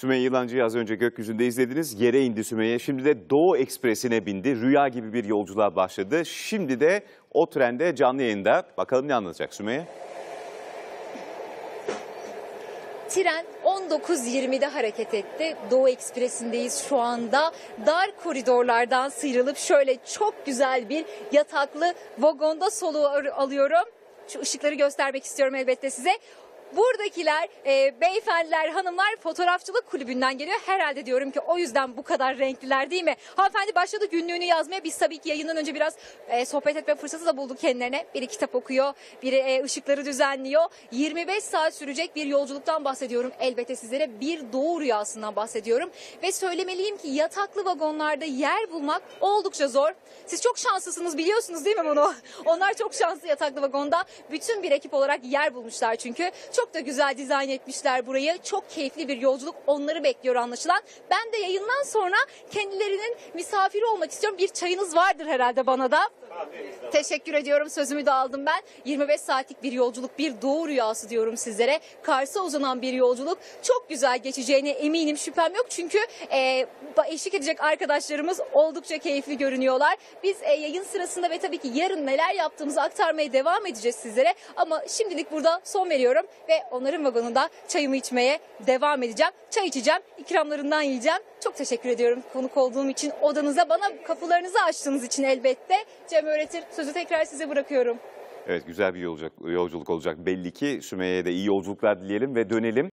Süme Yılancı'yı az önce gökyüzünde izlediniz. Yere indi Süme'ye. Şimdi de Doğu Ekspresi'ne bindi. Rüya gibi bir yolculuğa başladı. Şimdi de o trende canlı yayında. Bakalım ne anlatacak Süme'ye? Tren 19.20'de hareket etti. Doğu Ekspresi'ndeyiz şu anda. Dar koridorlardan sıyrılıp şöyle çok güzel bir yataklı vagonda soluğu alıyorum. Şu ışıkları göstermek istiyorum elbette size. Buradakiler, beyefendiler, hanımlar fotoğrafçılık kulübünden geliyor. Herhalde diyorum ki o yüzden bu kadar renkliler değil mi? Hanımefendi başladı günlüğünü yazmaya. Biz tabii ki yayından önce biraz sohbet etme fırsatı da bulduk kendilerine. Biri kitap okuyor, biri ışıkları düzenliyor. 25 saat sürecek bir yolculuktan bahsediyorum. Elbette sizlere bir doğu rüyasından bahsediyorum. Ve söylemeliyim ki yataklı vagonlarda yer bulmak oldukça zor. Siz çok şanslısınız, biliyorsunuz değil mi bunu? Onlar çok şanslı yataklı vagonda. Bütün bir ekip olarak yer bulmuşlar çünkü. Çok da güzel dizayn etmişler burayı. Çok keyifli bir yolculuk onları bekliyor anlaşılan. Ben de yayından sonra kendilerinin misafiri olmak istiyorum. Bir çayınız vardır herhalde bana da. Teşekkür ediyorum. Sözümü de aldım ben. 25 saatlik bir yolculuk, bir doğu rüyası diyorum sizlere. Kars'a uzanan bir yolculuk. Çok güzel geçeceğine eminim, şüphem yok. Çünkü eşlik edecek arkadaşlarımız oldukça keyifli görünüyorlar. Biz yayın sırasında ve tabii ki yarın neler yaptığımızı aktarmaya devam edeceğiz sizlere. Ama şimdilik burada son veriyorum. Ve onların vagonunda çayımı içmeye devam edeceğim. Çay içeceğim, ikramlarından yiyeceğim. Çok teşekkür ediyorum konuk olduğum için, odanıza, bana kapılarınızı açtığınız için elbette. Cem Öğretir, sözü tekrar size bırakıyorum. Evet, güzel bir yolculuk olacak belli ki. Süme'ye de iyi yolculuklar dileyelim ve dönelim.